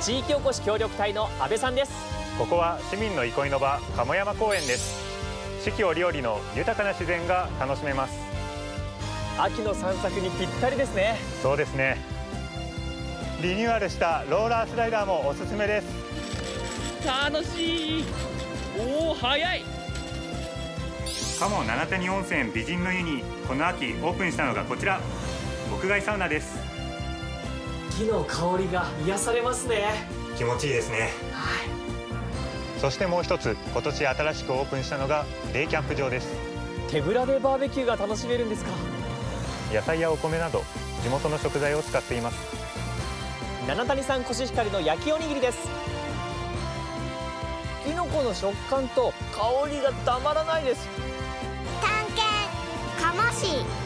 地域おこし協力隊の阿部さんです。ここは市民の憩いの場、鴨山公園です。四季折々の豊かな自然が楽しめます。秋の散策にぴったりですね。そうですね。リニューアルしたローラースライダーもおすすめです。楽しい。おお、早い。鴨七谷温泉美人の湯にこの秋オープンしたのがこちら、屋外サウナです。木の香りが癒されますね。気持ちいいですね。はい。そしてもう一つ、今年新しくオープンしたのがデイキャンプ場です。手ぶらでバーベキューが楽しめるんですか。野菜やお米など地元の食材を使っています。七谷産コシヒカリの焼きおにぎりです。きのこの食感と香りがたまらないです。探検、鴨市。